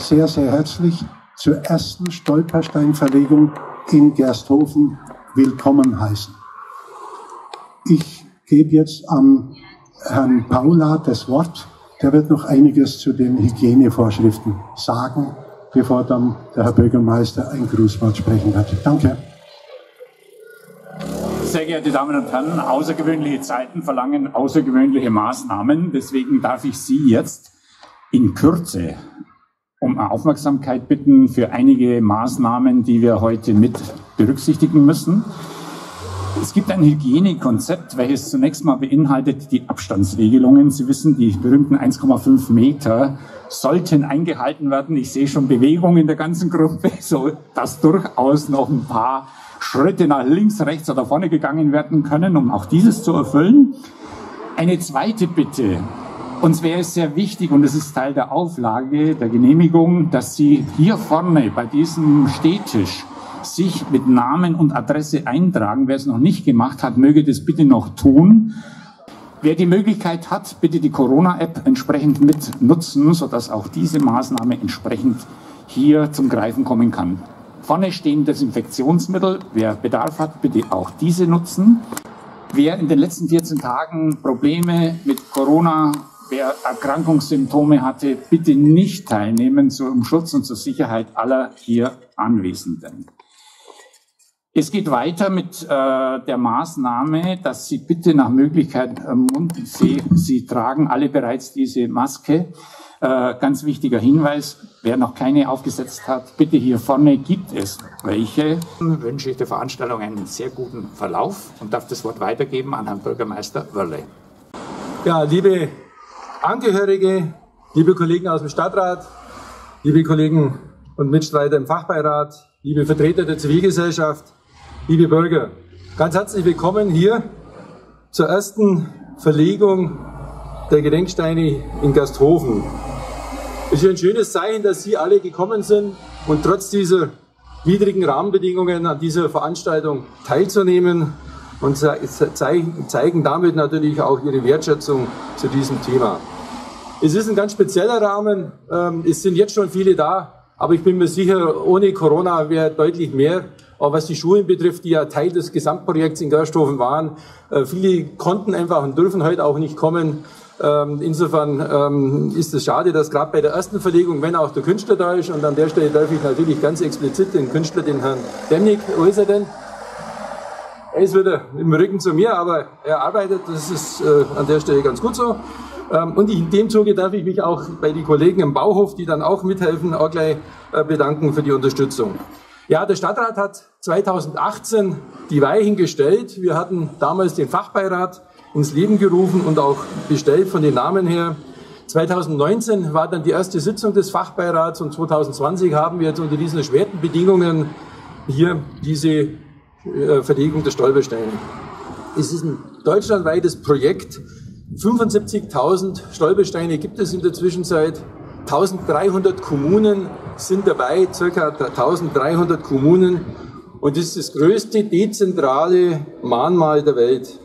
sehr, sehr herzlich zur ersten Stolpersteinverlegung in Gersthofen willkommen heißen. Ich gebe jetzt an Herrn Paula das Wort. Der wird noch einiges zu den Hygienevorschriften sagen, bevor dann der Herr Bürgermeister ein Grußwort sprechen wird. Danke. Sehr geehrte Damen und Herren, außergewöhnliche Zeiten verlangen außergewöhnliche Maßnahmen. Deswegen darf ich Sie jetzt in Kürze um Aufmerksamkeit bitten für einige Maßnahmen, die wir heute mit berücksichtigen müssen. Es gibt ein Hygienekonzept, welches zunächst mal beinhaltet die Abstandsregelungen. Sie wissen, die berühmten 1,5 Meter sollten eingehalten werden. Ich sehe schon Bewegung in der ganzen Gruppe, so dass durchaus noch ein paar Schritte nach links, rechts oder vorne gegangen werden können, um auch dieses zu erfüllen. Eine zweite Bitte. Uns wäre es sehr wichtig, und es ist Teil der Auflage, der Genehmigung, dass Sie hier vorne bei diesem Stehtisch sich mit Namen und Adresse eintragen. Wer es noch nicht gemacht hat, möge das bitte noch tun. Wer die Möglichkeit hat, bitte die Corona-App entsprechend mit nutzen, sodass auch diese Maßnahme entsprechend hier zum Greifen kommen kann. Vorne stehen Desinfektionsmittel. Wer Bedarf hat, bitte auch diese nutzen. Wer in den letzten 14 Tagen Probleme mit Corona, wer Erkrankungssymptome hatte, bitte nicht teilnehmen zum Schutz und zur Sicherheit aller hier Anwesenden. Es geht weiter mit der Maßnahme, dass Sie bitte nach Möglichkeit Mund, Sie tragen alle bereits diese Maske. Ganz wichtiger Hinweis, wer noch keine aufgesetzt hat, bitte hier vorne gibt es welche. Dann wünsche ich der Veranstaltung einen sehr guten Verlauf und darf das Wort weitergeben an Herrn Bürgermeister Wörle. Ja, liebe Angehörige, liebe Kollegen aus dem Stadtrat, liebe Kollegen und Mitstreiter im Fachbeirat, liebe Vertreter der Zivilgesellschaft, liebe Bürger, ganz herzlich willkommen hier zur ersten Verlegung der Gedenksteine in Gersthofen. Es ist ein schönes Zeichen, dass Sie alle gekommen sind und trotz dieser widrigen Rahmenbedingungen an dieser Veranstaltung teilzunehmen und zeigen damit natürlich auch Ihre Wertschätzung zu diesem Thema. Es ist ein ganz spezieller Rahmen, es sind jetzt schon viele da, aber ich bin mir sicher, ohne Corona wäre deutlich mehr. Aber was die Schulen betrifft, die ja Teil des Gesamtprojekts in Gersthofen waren, viele konnten einfach und dürfen heute auch nicht kommen. Insofern ist es schade, dass gerade bei der ersten Verlegung, wenn auch der Künstler da ist, und an der Stelle darf ich natürlich ganz explizit den Künstler, den Herrn Demnig, wo ist er denn? Er ist wieder im Rücken zu mir, aber er arbeitet, das ist an der Stelle ganz gut so. Und in dem Zuge darf ich mich auch bei den Kollegen im Bauhof, die dann auch mithelfen, auch gleich bedanken für die Unterstützung. Ja, der Stadtrat hat 2018 die Weichen gestellt. Wir hatten damals den Fachbeirat ins Leben gerufen und auch bestellt von den Namen her. 2019 war dann die erste Sitzung des Fachbeirats und 2020 haben wir jetzt unter diesen erschwerten Bedingungen hier diese Verlegung der Stolpersteine. Es ist ein deutschlandweites Projekt. 75.000 Stolpersteine gibt es in der Zwischenzeit, 1.300 Kommunen sind dabei, ca. 1.300 Kommunen, und das ist das größte dezentrale Mahnmal der Welt.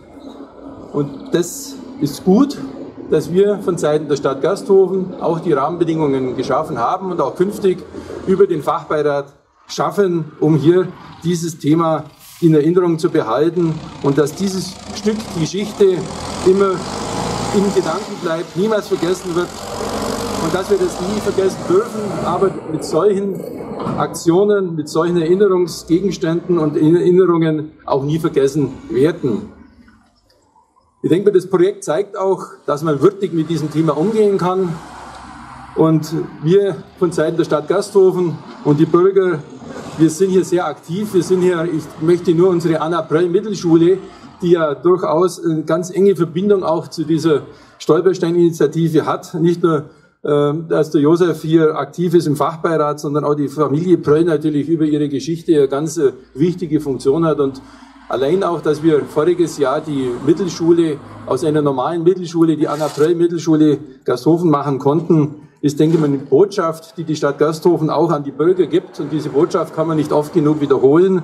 Und das ist gut, dass wir von Seiten der Stadt Gersthofen auch die Rahmenbedingungen geschaffen haben und auch künftig über den Fachbeirat schaffen, um hier dieses Thema in Erinnerung zu behalten und dass dieses Stück Geschichte immer im Gedanken bleibt, niemals vergessen wird und dass wir das nie vergessen dürfen, aber mit solchen Aktionen, mit solchen Erinnerungsgegenständen und Erinnerungen auch nie vergessen werden. Ich denke, das Projekt zeigt auch, dass man würdig mit diesem Thema umgehen kann und wir von Seiten der Stadt Gersthofen und die Bürger, wir sind hier sehr aktiv, wir sind hier, ich möchte nur unsere Anna-Pröll-Mittelschule, die ja durchaus eine ganz enge Verbindung auch zu dieser Stolperstein-Initiative hat. Nicht nur, dass der Josef hier aktiv ist im Fachbeirat, sondern auch die Familie Pröll natürlich über ihre Geschichte eine ganz wichtige Funktion hat. Und allein auch, dass wir voriges Jahr die Mittelschule aus einer normalen Mittelschule, die Anna-Pröll-Mittelschule Gersthofen machen konnten, ist, denke ich, eine Botschaft, die die Stadt Gersthofen auch an die Bürger gibt. Und diese Botschaft kann man nicht oft genug wiederholen.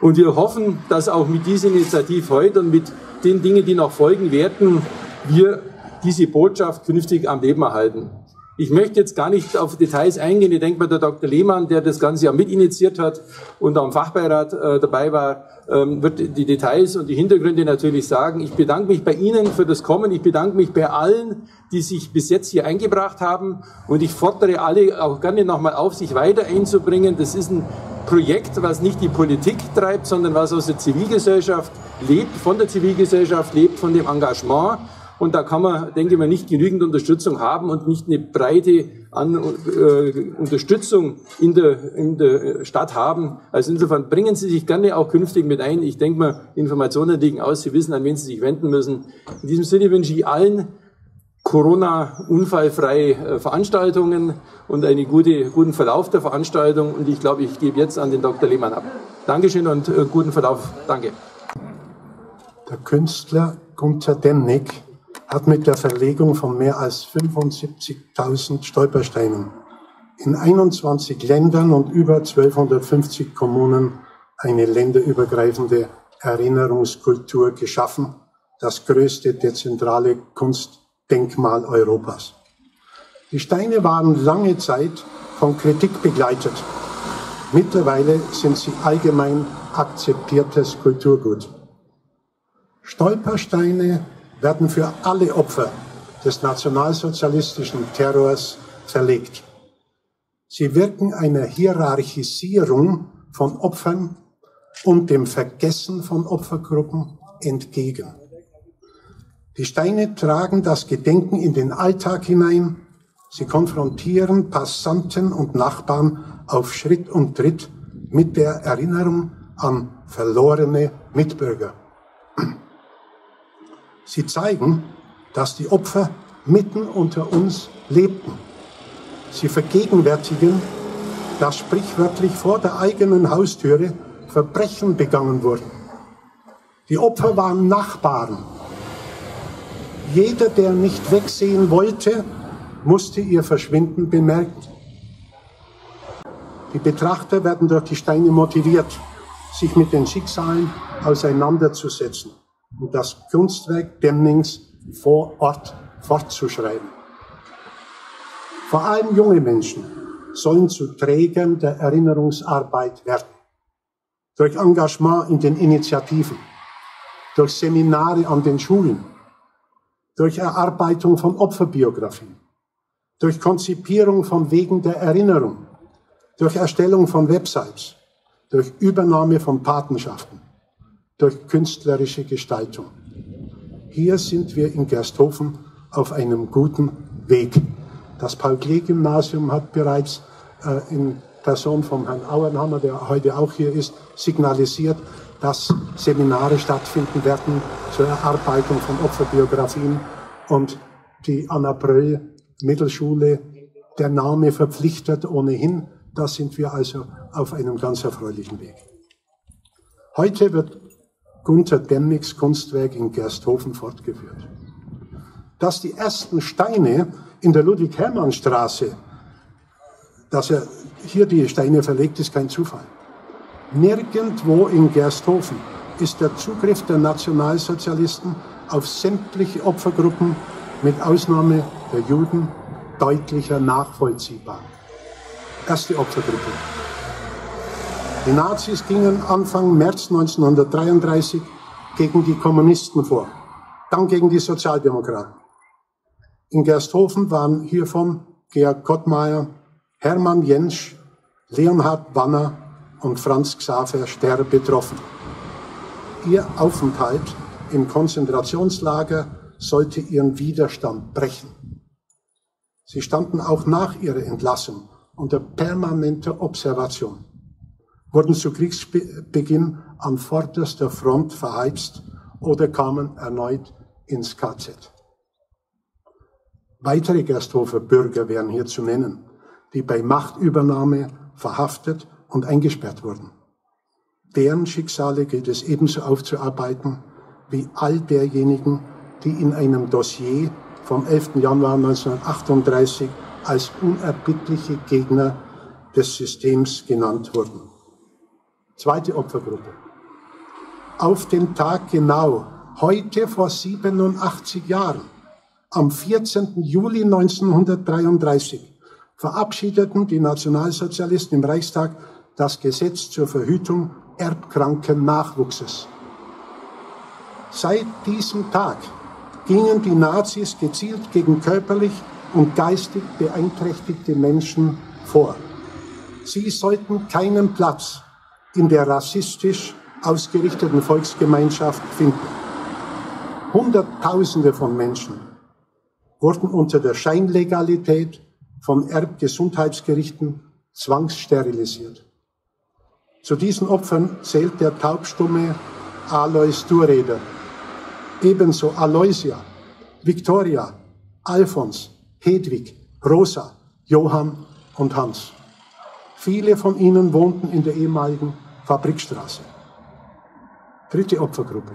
Und wir hoffen, dass auch mit dieser Initiative heute und mit den Dingen, die noch folgen werden, wir diese Botschaft künftig am Leben erhalten. Ich möchte jetzt gar nicht auf Details eingehen. Ich denke mal, der Dr. Lehmann, der das Ganze ja mitinitiiert hat und am Fachbeirat dabei war, wird die Details und die Hintergründe natürlich sagen. Ich bedanke mich bei Ihnen für das Kommen. Ich bedanke mich bei allen, die sich bis jetzt hier eingebracht haben. Und ich fordere alle auch gerne nochmal auf, sich weiter einzubringen. Das ist ein Projekt, was nicht die Politik treibt, sondern was aus der Zivilgesellschaft lebt, von der Zivilgesellschaft lebt, von dem Engagement. Und da kann man, denke ich mal, nicht genügend Unterstützung haben und nicht eine breite Unterstützung in der Stadt haben. Also insofern bringen Sie sich gerne auch künftig mit ein. Ich denke mal, Informationen liegen aus. Sie wissen, an wen Sie sich wenden müssen. In diesem Sinne wünsche ich allen Corona-unfallfreie Veranstaltungen und einen guten Verlauf der Veranstaltung. Und ich glaube, ich gebe jetzt an den Dr. Lehmann ab. Dankeschön und guten Verlauf. Danke. Der Künstler Gunter Demnig hat mit der Verlegung von mehr als 75.000 Stolpersteinen in 21 Ländern und über 1250 Kommunen eine länderübergreifende Erinnerungskultur geschaffen, das größte dezentrale Kunstdenkmal Europas. Die Steine waren lange Zeit von Kritik begleitet. Mittlerweile sind sie allgemein akzeptiertes Kulturgut. Stolpersteine werden für alle Opfer des nationalsozialistischen Terrors verlegt. Sie wirken einer Hierarchisierung von Opfern und dem Vergessen von Opfergruppen entgegen. Die Steine tragen das Gedenken in den Alltag hinein. Sie konfrontieren Passanten und Nachbarn auf Schritt und Tritt mit der Erinnerung an verlorene Mitbürger. Sie zeigen, dass die Opfer mitten unter uns lebten. Sie vergegenwärtigen, dass sprichwörtlich vor der eigenen Haustüre Verbrechen begangen wurden. Die Opfer waren Nachbarn. Jeder, der nicht wegsehen wollte, musste ihr Verschwinden bemerken. Die Betrachter werden durch die Steine motiviert, sich mit den Schicksalen auseinanderzusetzen und das Kunstwerk Demnigs vor Ort fortzuschreiben. Vor allem junge Menschen sollen zu Trägern der Erinnerungsarbeit werden. Durch Engagement in den Initiativen, durch Seminare an den Schulen, durch Erarbeitung von Opferbiografien, durch Konzipierung von Wegen der Erinnerung, durch Erstellung von Websites, durch Übernahme von Patenschaften, durch künstlerische Gestaltung. Hier sind wir in Gersthofen auf einem guten Weg. Das Paul-Klee-Gymnasium hat bereits in Person von Herrn Auerhammer, der heute auch hier ist, signalisiert, dass Seminare stattfinden werden zur Erarbeitung von Opferbiografien. Und die Anna-Pröll-Mittelschule, der Name verpflichtet ohnehin, da sind wir also auf einem ganz erfreulichen Weg. Heute wird Gunter Demnigs Kunstwerk in Gersthofen fortgeführt. Dass die ersten Steine in der Ludwig-Hermann-Straße, dass er hier die Steine verlegt, ist kein Zufall. Nirgendwo in Gersthofen ist der Zugriff der Nationalsozialisten auf sämtliche Opfergruppen, mit Ausnahme der Juden, deutlicher nachvollziehbar. Erste Opfergruppe. Die Nazis gingen Anfang März 1933 gegen die Kommunisten vor, dann gegen die Sozialdemokraten. In Gersthofen waren hiervon Georg Kottmair, Hermann Jensch, Leonhard Wanner und Franz Xaver Sterr betroffen. Ihr Aufenthalt im Konzentrationslager sollte ihren Widerstand brechen. Sie standen auch nach ihrer Entlassung unter permanenter Observation, wurden zu Kriegsbeginn an vorderster Front verheizt oder kamen erneut ins KZ. Weitere Gersthofer Bürger wären hier zu nennen, die bei Machtübernahme verhaftet und eingesperrt wurden. Deren Schicksale gilt es ebenso aufzuarbeiten wie all derjenigen, die in einem Dossier vom 11. Januar 1938 als unerbittliche Gegner des Systems genannt wurden. Zweite Opfergruppe. Auf den Tag genau, heute vor 87 Jahren, Am 14. Juli 1933 verabschiedeten die Nationalsozialisten im Reichstag das Gesetz zur Verhütung erbkranken Nachwuchses. Seit diesem Tag gingen die Nazis gezielt gegen körperlich und geistig beeinträchtigte Menschen vor. Sie sollten keinen Platz in der rassistisch ausgerichteten Volksgemeinschaft finden. Hunderttausende von Menschen wurden unter der Scheinlegalität von Erbgesundheitsgerichten zwangssterilisiert. Zu diesen Opfern zählt der taubstumme Alois Dureder, ebenso Aloisia, Viktoria, Alfons, Hedwig, Rosa, Johann und Hans. Viele von ihnen wohnten in der ehemaligen Fabrikstraße. Dritte Opfergruppe.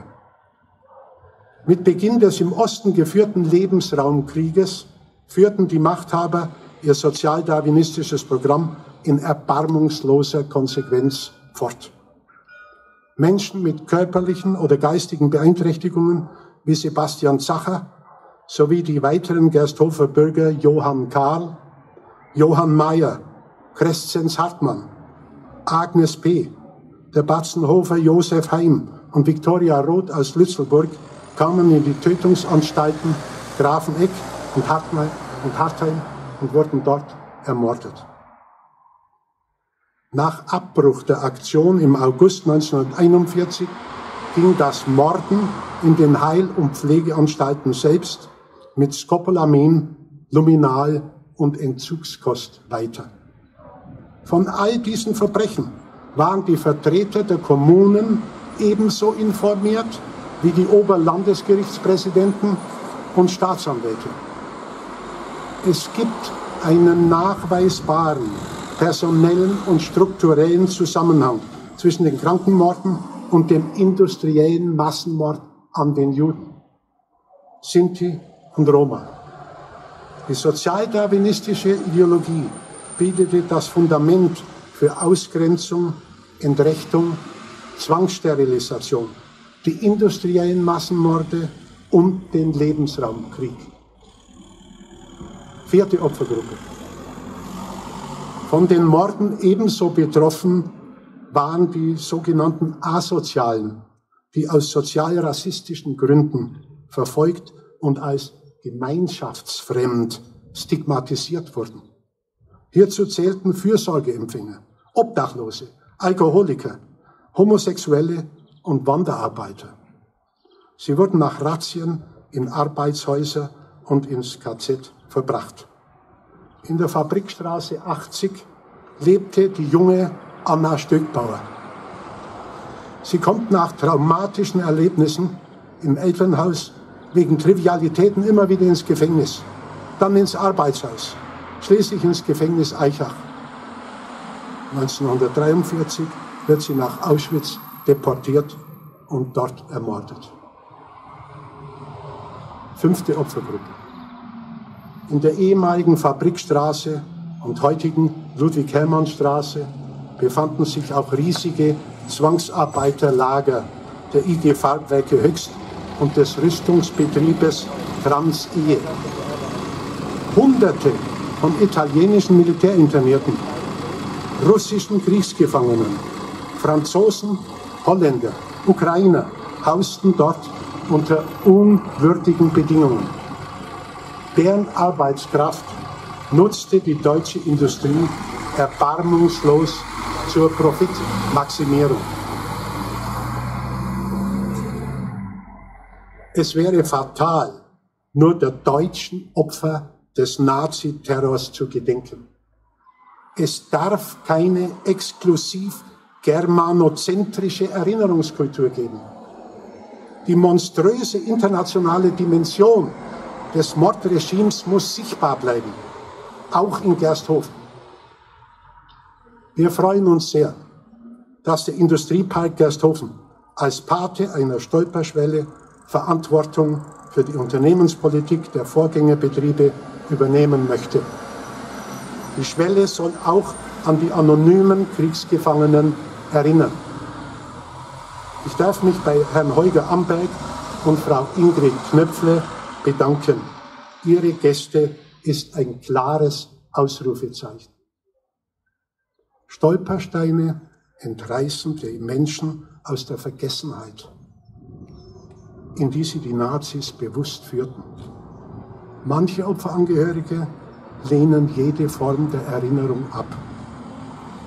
Mit Beginn des im Osten geführten Lebensraumkrieges führten die Machthaber ihr sozialdarwinistisches Programm in erbarmungsloser Konsequenz fort. Menschen mit körperlichen oder geistigen Beeinträchtigungen wie Sebastian Zacher sowie die weiteren Gersthofer Bürger Johann Karl, Johann Mayer, Kreszenz Hartmann, Agnes P., der Batzenhofer Josef Heim und Victoria Roth aus Lützelburg kamen in die Tötungsanstalten Grafeneck und Hartheim und wurden dort ermordet. Nach Abbruch der Aktion im August 1941 ging das Morden in den Heil- und Pflegeanstalten selbst mit Skopolamin, Luminal und Entzugskost weiter. Von all diesen Verbrechen waren die Vertreter der Kommunen ebenso informiert wie die Oberlandesgerichtspräsidenten und Staatsanwälte. Es gibt einen nachweisbaren personellen und strukturellen Zusammenhang zwischen den Krankenmorden und dem industriellen Massenmord an den Juden, Sinti und Roma. Die sozialdarwinistische Ideologie bildete das Fundament für Ausgrenzung, Entrechtung, Zwangssterilisation, die industriellen Massenmorde und den Lebensraumkrieg. Vierte Opfergruppe. Von den Morden ebenso betroffen waren die sogenannten Asozialen, die aus sozial-rassistischen Gründen verfolgt und als gemeinschaftsfremd stigmatisiert wurden. Hierzu zählten Fürsorgeempfänger, Obdachlose, Alkoholiker, Homosexuelle und Wanderarbeiter. Sie wurden nach Razzien in Arbeitshäuser und ins KZ verbracht. In der Fabrikstraße 80 lebte die junge Anna Stückbauer. Sie kommt nach traumatischen Erlebnissen im Elternhaus wegen Trivialitäten immer wieder ins Gefängnis, dann ins Arbeitshaus, schließlich ins Gefängnis Eichach. 1943 wird sie nach Auschwitz deportiert und dort ermordet. Fünfte Opfergruppe. In der ehemaligen Fabrikstraße und heutigen Ludwig-Hermann-Straße befanden sich auch riesige Zwangsarbeiterlager der IG Farbwerke Höchst und des Rüstungsbetriebes Trans-Ehe. Hunderte von italienischen Militärinternierten, russischen Kriegsgefangenen, Franzosen, Holländer, Ukrainer hausten dort unter unwürdigen Bedingungen. Deren Arbeitskraft nutzte die deutsche Industrie erbarmungslos zur Profitmaximierung. Es wäre fatal, nur der deutschen Opfer des Naziterrors zu gedenken. Es darf keine exklusiv germanozentrische Erinnerungskultur geben. Die monströse internationale Dimension des Mordregimes muss sichtbar bleiben, auch in Gersthofen. Wir freuen uns sehr, dass der Industriepark Gersthofen als Pate einer Stolperschwelle Verantwortung für die Unternehmenspolitik der Vorgängerbetriebe übernehmen möchte. Die Schwelle soll auch an die anonymen Kriegsgefangenen erinnern. Ich darf mich bei Herrn Holger Amberg und Frau Ingrid Knöpfle bedanken, Ihre Gäste ist ein klares Ausrufezeichen. Stolpersteine entreißen die Menschen aus der Vergessenheit, in die sie die Nazis bewusst führten. Manche Opferangehörige lehnen jede Form der Erinnerung ab,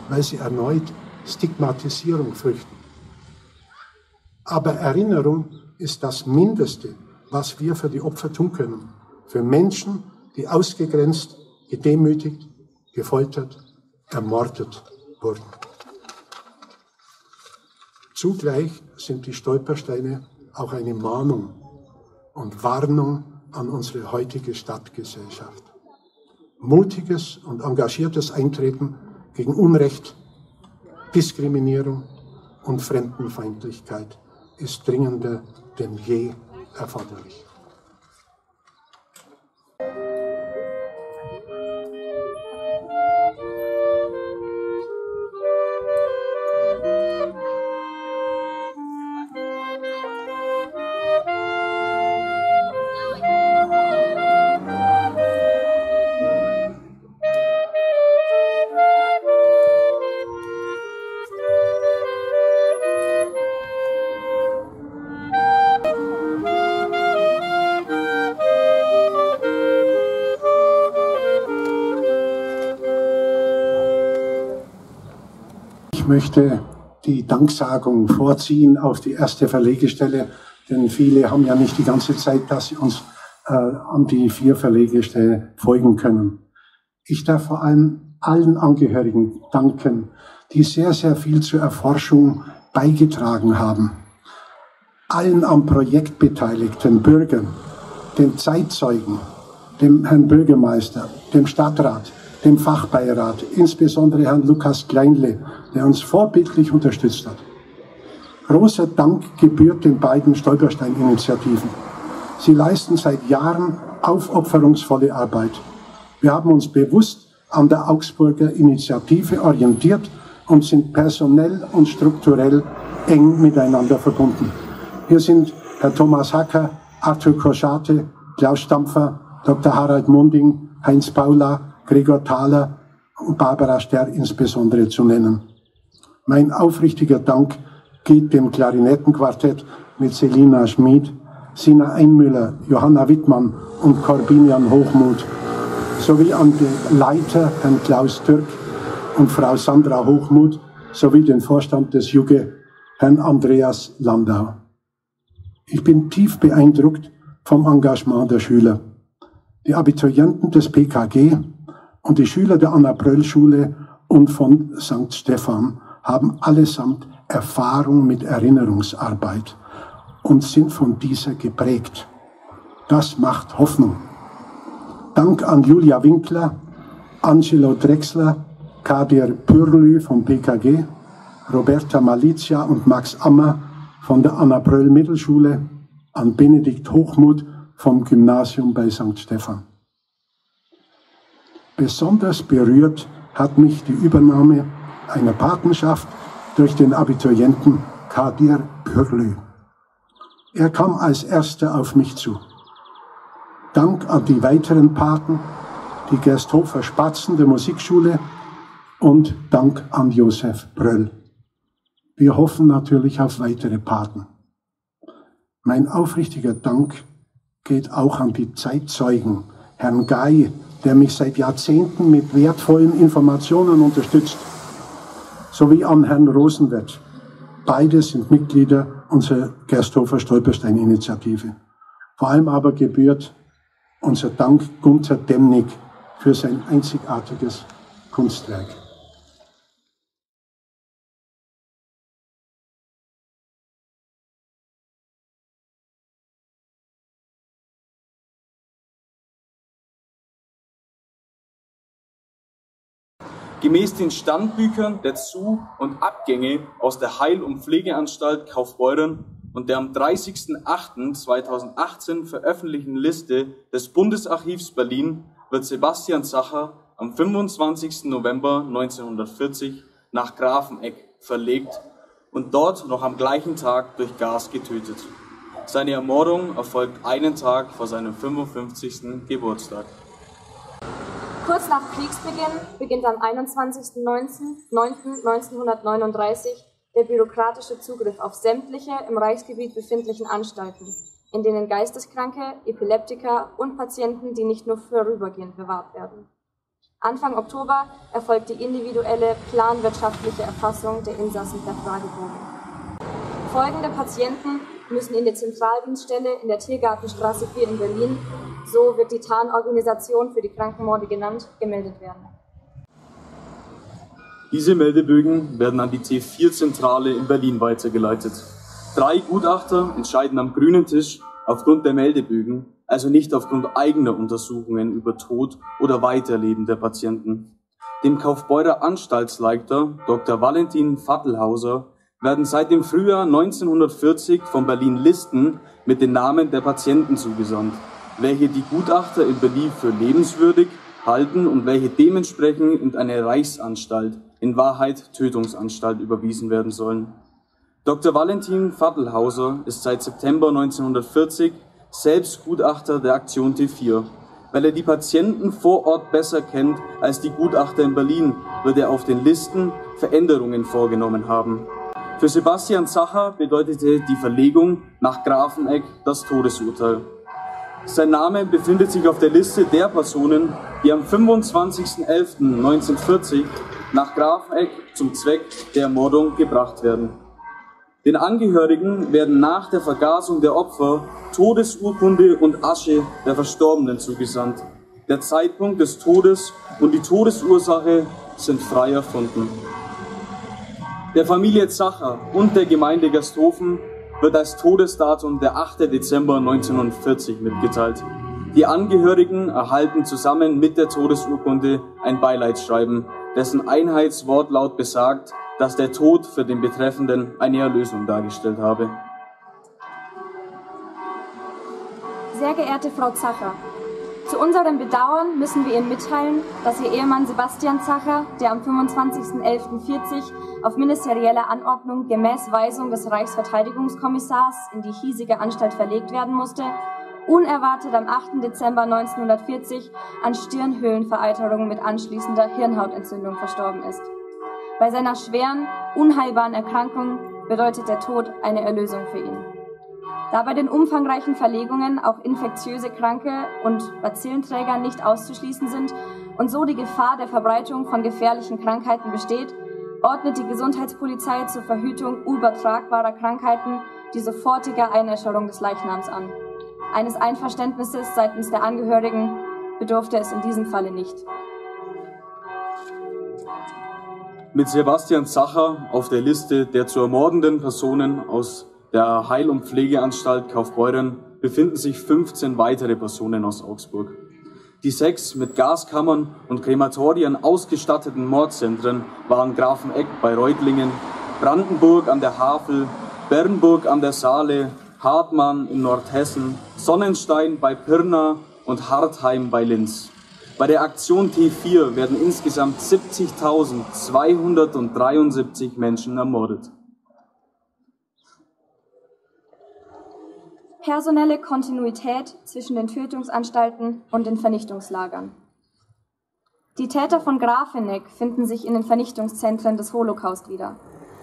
weil sie erneut Stigmatisierung fürchten. Aber Erinnerung ist das Mindeste, was wir für die Opfer tun können, für Menschen, die ausgegrenzt, gedemütigt, gefoltert, ermordet wurden. Zugleich sind die Stolpersteine auch eine Mahnung und Warnung an unsere heutige Stadtgesellschaft. Mutiges und engagiertes Eintreten gegen Unrecht, Diskriminierung und Fremdenfeindlichkeit ist dringender denn je erforderlich. Ich möchte die Danksagung vorziehen auf die erste Verlegestelle, denn viele haben ja nicht die ganze Zeit, dass sie uns an die 4 Verlegestellen folgen können. Ich darf vor allem allen Angehörigen danken, die sehr, sehr viel zur Erforschung beigetragen haben. Allen am Projekt beteiligten Bürgern, den Zeitzeugen, dem Herrn Bürgermeister, dem Stadtrat, dem Fachbeirat, insbesondere Herrn Lukas Kleinle, der uns vorbildlich unterstützt hat. Großer Dank gebührt den beiden Stolperstein-Initiativen. Sie leisten seit Jahren aufopferungsvolle Arbeit. Wir haben uns bewusst an der Augsburger Initiative orientiert und sind personell und strukturell eng miteinander verbunden. Hier sind Herr Thomas Hacker, Arthur Koschate, Klaus Stampfer, Dr. Harald Munding, Heinz Paula, Gregor Thaler und Barbara Sterr insbesondere zu nennen. Mein aufrichtiger Dank geht dem Klarinettenquartett mit Selina Schmid, Sina Einmüller, Johanna Wittmann und Corbinian Hochmuth sowie an den Leiter Herrn Klaus Türk und Frau Sandra Hochmuth sowie den Vorstand des Juge Herrn Andreas Landau. Ich bin tief beeindruckt vom Engagement der Schüler. Die Abiturienten des PKG und die Schüler der Anna-Pröll-Schule und von St. Stephan haben allesamt Erfahrung mit Erinnerungsarbeit und sind von dieser geprägt. Das macht Hoffnung. Dank an Julia Winkler, Angelo Drechsler, Kadir Pürlü vom PKG, Roberta Malizia und Max Ammer von der Anna-Pröll-Mittelschule, an Benedikt Hochmuth vom Gymnasium bei St. Stephan. Besonders berührt hat mich die Übernahme einer Patenschaft durch den Abiturienten Kadir Pürlü. Er kam als Erster auf mich zu. Dank an die weiteren Paten, die Gersthofer Spatzen der Musikschule und Dank an Josef Pröll. Wir hoffen natürlich auf weitere Paten. Mein aufrichtiger Dank geht auch an die Zeitzeugen, Herrn Gay, der mich seit Jahrzehnten mit wertvollen Informationen unterstützt, sowie an Herrn Rosenwett. Beide sind Mitglieder unserer Gersthofer-Stolperstein-Initiative. Vor allem aber gebührt unser Dank Gunter Demnig für sein einzigartiges Kunstwerk. Gemäß den Standbüchern der Zu- und Abgänge aus der Heil- und Pflegeanstalt Kaufbeuren und der am 30.08.2018 veröffentlichten Liste des Bundesarchivs Berlin wird Sebastian Zacher am 25. November 1940 nach Grafenegg verlegt und dort noch am gleichen Tag durch Gas getötet. Seine Ermordung erfolgt einen Tag vor seinem 55. Geburtstag. Kurz nach Kriegsbeginn beginnt am 21.09.1939 der bürokratische Zugriff auf sämtliche im Reichsgebiet befindlichen Anstalten, in denen Geisteskranke, Epileptiker und Patienten, die nicht nur vorübergehend bewahrt werden. Anfang Oktober erfolgt die individuelle planwirtschaftliche Erfassung der Insassen per Fragebogen. Folgende Patienten müssen in die Zentraldienststelle in der Tiergartenstraße 4 in Berlin, so wird die Tarnorganisation für die Krankenmorde genannt, gemeldet werden. Diese Meldebögen werden an die T4-Zentrale in Berlin weitergeleitet. 3 Gutachter entscheiden am grünen Tisch aufgrund der Meldebögen, also nicht aufgrund eigener Untersuchungen über Tod oder Weiterleben der Patienten. Dem Kaufbeurer Anstaltsleiter Dr. Valentin Fattelhauser werden seit dem Frühjahr 1940 von Berlin Listen mit den Namen der Patienten zugesandt, welche die Gutachter in Berlin für lebenswürdig halten und welche dementsprechend in eine Reichsanstalt, in Wahrheit Tötungsanstalt, überwiesen werden sollen. Dr. Valentin Fattelhauser ist seit September 1940 selbst Gutachter der Aktion T4. Weil er die Patienten vor Ort besser kennt als die Gutachter in Berlin, wird er auf den Listen Veränderungen vorgenommen haben. Für Sebastian Zacher bedeutete die Verlegung nach Grafeneck das Todesurteil. Sein Name befindet sich auf der Liste der Personen, die am 25.11.1940 nach Grafeneck zum Zweck der Ermordung gebracht werden. Den Angehörigen werden nach der Vergasung der Opfer Todesurkunde und Asche der Verstorbenen zugesandt. Der Zeitpunkt des Todes und die Todesursache sind frei erfunden. Der Familie Zacher und der Gemeinde Gersthofen wird als Todesdatum der 8. Dezember 1940 mitgeteilt. Die Angehörigen erhalten zusammen mit der Todesurkunde ein Beileidsschreiben, dessen Einheitswortlaut besagt, dass der Tod für den Betreffenden eine Erlösung dargestellt habe. Sehr geehrte Frau Zacher, zu unserem Bedauern müssen wir Ihnen mitteilen, dass Ihr Ehemann Sebastian Zacher, der am 25.11.40 auf ministerielle Anordnung gemäß Weisung des Reichsverteidigungskommissars in die hiesige Anstalt verlegt werden musste, unerwartet am 8. Dezember 1940 an Stirnhöhlenvereiterung mit anschließender Hirnhautentzündung verstorben ist. Bei seiner schweren, unheilbaren Erkrankung bedeutet der Tod eine Erlösung für ihn. Da bei den umfangreichen Verlegungen auch infektiöse Kranke und Bazillenträger nicht auszuschließen sind und so die Gefahr der Verbreitung von gefährlichen Krankheiten besteht, ordnet die Gesundheitspolizei zur Verhütung übertragbarer Krankheiten die sofortige Einäscherung des Leichnams an. Eines Einverständnisses seitens der Angehörigen bedurfte es in diesem Falle nicht. Mit Sebastian Zacher auf der Liste der zu ermordenden Personen aus der Heil- und Pflegeanstalt Kaufbeuren befinden sich 15 weitere Personen aus Augsburg. Die 6 mit Gaskammern und Krematorien ausgestatteten Mordzentren waren Grafeneck bei Reutlingen, Brandenburg an der Havel, Bernburg an der Saale, Hartmann in Nordhessen, Sonnenstein bei Pirna und Hartheim bei Linz. Bei der Aktion T4 werden insgesamt 70.273 Menschen ermordet. Personelle Kontinuität zwischen den Tötungsanstalten und den Vernichtungslagern. Die Täter von Grafeneck finden sich in den Vernichtungszentren des Holocaust wieder.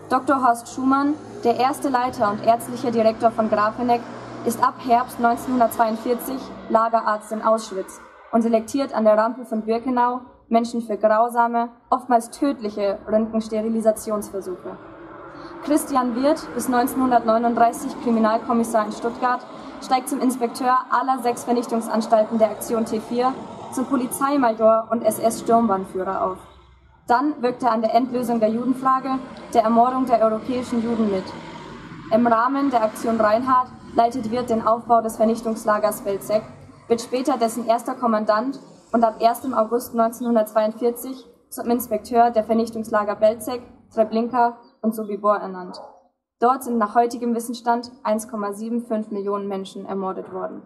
Dr. Horst Schumann, der erste Leiter und ärztlicher Direktor von Grafeneck, ist ab Herbst 1942 Lagerarzt in Auschwitz und selektiert an der Rampe von Birkenau Menschen für grausame, oftmals tödliche Röntgensterilisationsversuche. Christian Wirth, bis 1939 Kriminalkommissar in Stuttgart, steigt zum Inspekteur aller 6 Vernichtungsanstalten der Aktion T4, zum Polizeimajor und SS-Sturmbahnführer auf. Dann wirkt er an der Endlösung der Judenfrage, der Ermordung der europäischen Juden mit. Im Rahmen der Aktion Reinhardt leitet Wirth den Aufbau des Vernichtungslagers Belzec, wird später dessen erster Kommandant und ab 1. August 1942 zum Inspekteur der Vernichtungslager Belzec, Treblinka und Sobibor ernannt. Dort sind nach heutigem Wissensstand 1,75 Millionen Menschen ermordet worden.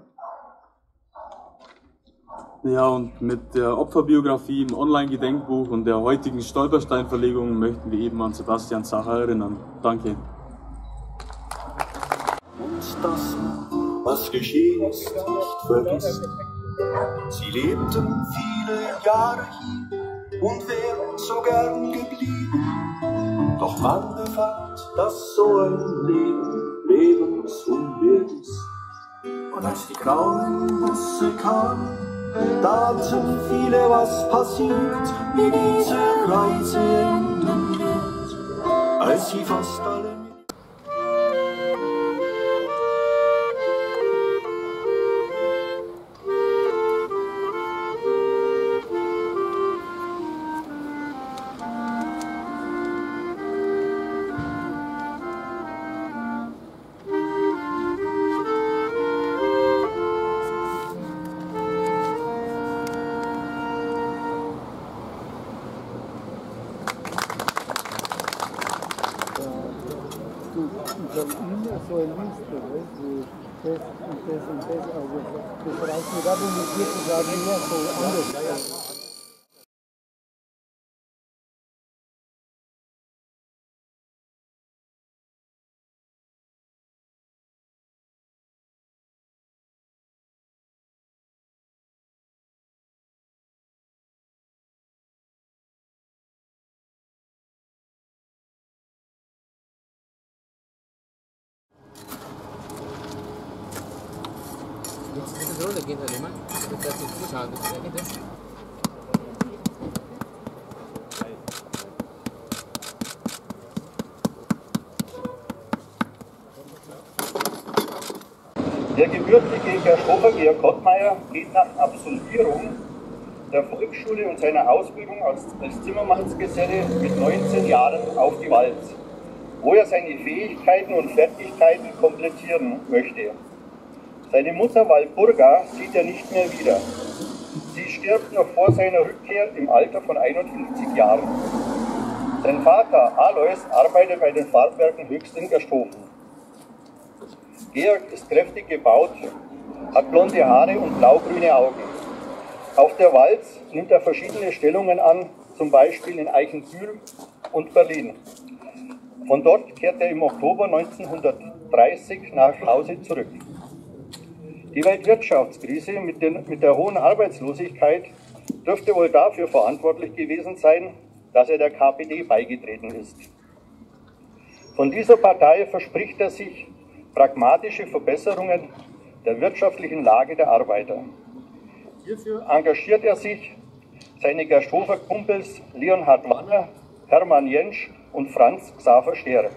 Ja, und mit der Opferbiografie im Online-Gedenkbuch und der heutigen Stolpersteinverlegung möchten wir eben an Sebastian Zacher erinnern. Danke. Und das was geschehen ist, nicht vergessen. Sie lebten viele Jahre hier und wären so gern geblieben. Doch man befand, dass so ein Leben lebensunwert ist. Und als die grauen Busse kamen, dachten viele, was passiert, wie diese Reise enden wird, als sie fast alle. Der gebürtige Gersthofer Georg Kottmair geht nach Absolvierung der Volksschule und seiner Ausbildung als Zimmermannsgeselle mit 19 Jahren auf die Walz, wo er seine Fähigkeiten und Fertigkeiten komplettieren möchte. Seine Mutter Walburga sieht er nicht mehr wieder. Sie stirbt noch vor seiner Rückkehr im Alter von 51 Jahren. Sein Vater Alois arbeitet bei den Farbwerken Höchst in Gersthofen. Georg ist kräftig gebaut, hat blonde Haare und blaugrüne Augen. Auf der Walz nimmt er verschiedene Stellungen an, zum Beispiel in Eichenbühl und Berlin. Von dort kehrt er im Oktober 1930 nach Hause zurück. Die Weltwirtschaftskrise mit der hohen Arbeitslosigkeit dürfte wohl dafür verantwortlich gewesen sein, dass er der KPD beigetreten ist. Von dieser Partei verspricht er sich pragmatische Verbesserungen der wirtschaftlichen Lage der Arbeiter. Hierfür engagiert er sich, seine Gersthofer Kumpels Leonhard Wanner, Hermann Jensch und Franz Xaver Sterr.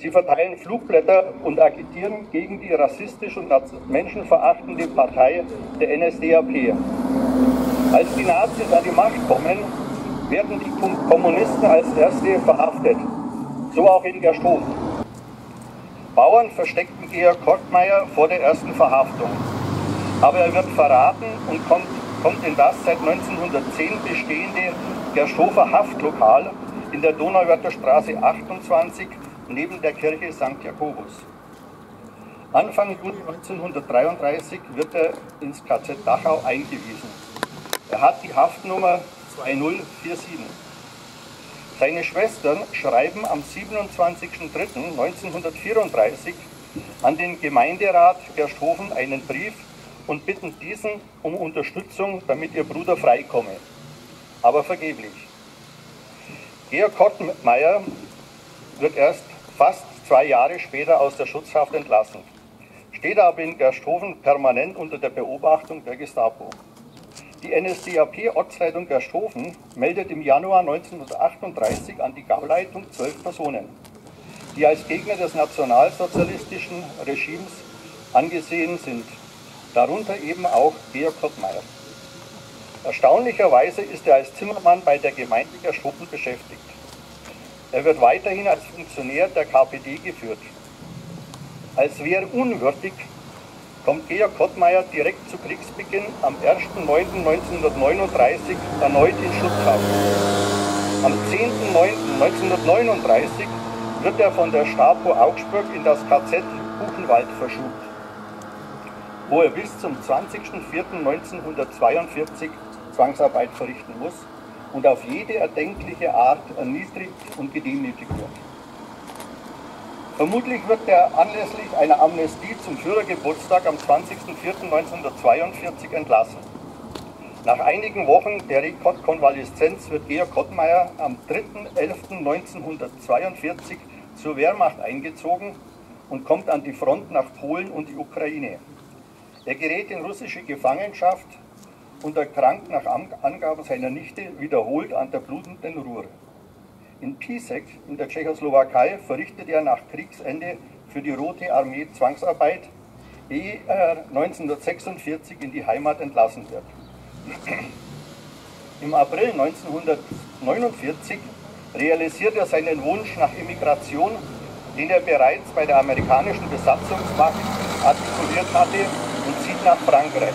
Sie verteilen Flugblätter und agitieren gegen die rassistisch und menschenverachtende Partei der NSDAP. Als die Nazis an die Macht kommen, werden die Kommunisten als Erste verhaftet. So auch in Gersthofen. Bauern versteckten Georg Kottmair vor der ersten Verhaftung. Aber er wird verraten und kommt in das seit 1910 bestehende Gersthofer Haftlokal in der Donauwörther Straße 28 neben der Kirche St. Jakobus. Anfang Juni 1933 wird er ins KZ Dachau eingewiesen. Er hat die Haftnummer 2047. Seine Schwestern schreiben am 27.03.1934 an den Gemeinderat Gersthofen einen Brief und bitten diesen um Unterstützung, damit ihr Bruder freikomme. Aber vergeblich. Georg Kottmair wird erst fast 2 Jahre später aus der Schutzhaft entlassen, steht aber in Gersthofen permanent unter der Beobachtung der Gestapo. Die NSDAP-Ortsleitung Gersthofen meldet im Januar 1938 an die Gauleitung 12 Personen, die als Gegner des nationalsozialistischen Regimes angesehen sind, darunter eben auch Georg Kottmair. Erstaunlicherweise ist er als Zimmermann bei der Gemeinde Gersthofen beschäftigt. Er wird weiterhin als Funktionär der KPD geführt. Als wäre unwürdig, kommt Georg Kottmair direkt zu Kriegsbeginn am 1.9.1939 erneut in Schutzhaft. Am 10.9.1939 wird er von der Stapo Augsburg in das KZ Buchenwald verschubt, wo er bis zum 20.04.1942 Zwangsarbeit verrichten muss und auf jede erdenkliche Art erniedrigt und gedemütigt wird. Vermutlich wird er anlässlich einer Amnestie zum Führergeburtstag am 20.04.1942 entlassen. Nach einigen Wochen der Konvaleszenz wird Georg Kottmair am 3.11.1942 zur Wehrmacht eingezogen und kommt an die Front nach Polen und die Ukraine. Er gerät in russische Gefangenschaft und erkrankt nach Angaben seiner Nichte wiederholt an der blutenden Ruhr. In Pisek in der Tschechoslowakei verrichtet er nach Kriegsende für die Rote Armee Zwangsarbeit, ehe er 1946 in die Heimat entlassen wird. Im April 1949 realisiert er seinen Wunsch nach Emigration, den er bereits bei der amerikanischen Besatzungsmacht artikuliert hatte, und zieht nach Frankreich.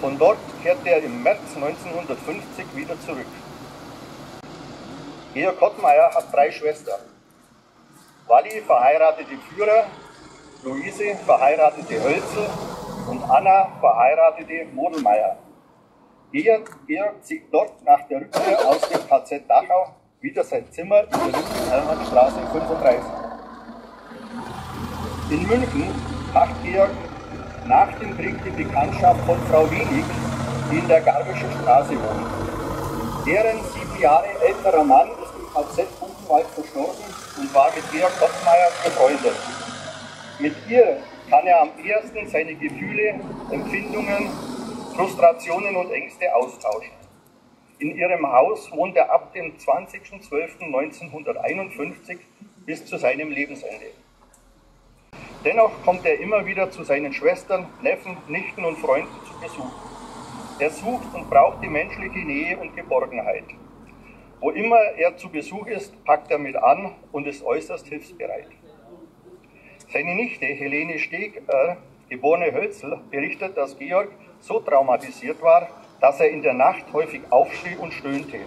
Von dort kehrt er im März 1950 wieder zurück. Georg Kottmair hat 3 Schwestern. Wally, verheiratete Führer, Luise, verheiratete Hölzel und Anna, verheiratete Modelmeier. Georg zieht dort nach der Rückkehr aus dem KZ Dachau wieder sein Zimmer in der Hermannstraße 35. In München macht Georg nach dem Krieg die Bekanntschaft von Frau Welig, die in der Garbischen Straße wohnt. Deren 7 Jahre älterer Mann ist im KZ Buchenwald verstorben und war mit Georg Kottmair befreundet. Mit ihr kann er am ersten seine Gefühle, Empfindungen, Frustrationen und Ängste austauschen. In ihrem Haus wohnt er ab dem 20.12.1951 bis zu seinem Lebensende. Dennoch kommt er immer wieder zu seinen Schwestern, Neffen, Nichten und Freunden zu Besuch. Er sucht und braucht die menschliche Nähe und Geborgenheit. Wo immer er zu Besuch ist, packt er mit an und ist äußerst hilfsbereit. Seine Nichte Helene Steg, geborene Hölzel, berichtet, dass Georg so traumatisiert war, dass er in der Nacht häufig aufschrie und stöhnte.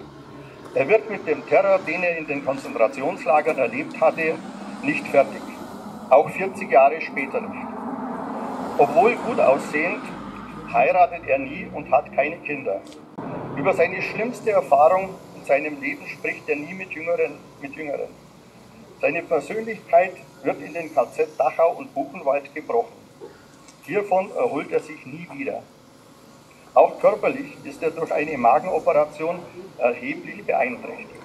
Er wird mit dem Terror, den er in den Konzentrationslagern erlebt hatte, nicht fertig. Auch 40 Jahre später nicht. Obwohl gut aussehend, heiratet er nie und hat keine Kinder. Über seine schlimmste Erfahrung in seinem Leben spricht er nie mit Jüngeren. Seine Persönlichkeit wird in den KZ Dachau und Buchenwald gebrochen. Hiervon erholt er sich nie wieder. Auch körperlich ist er durch eine Magenoperation erheblich beeinträchtigt.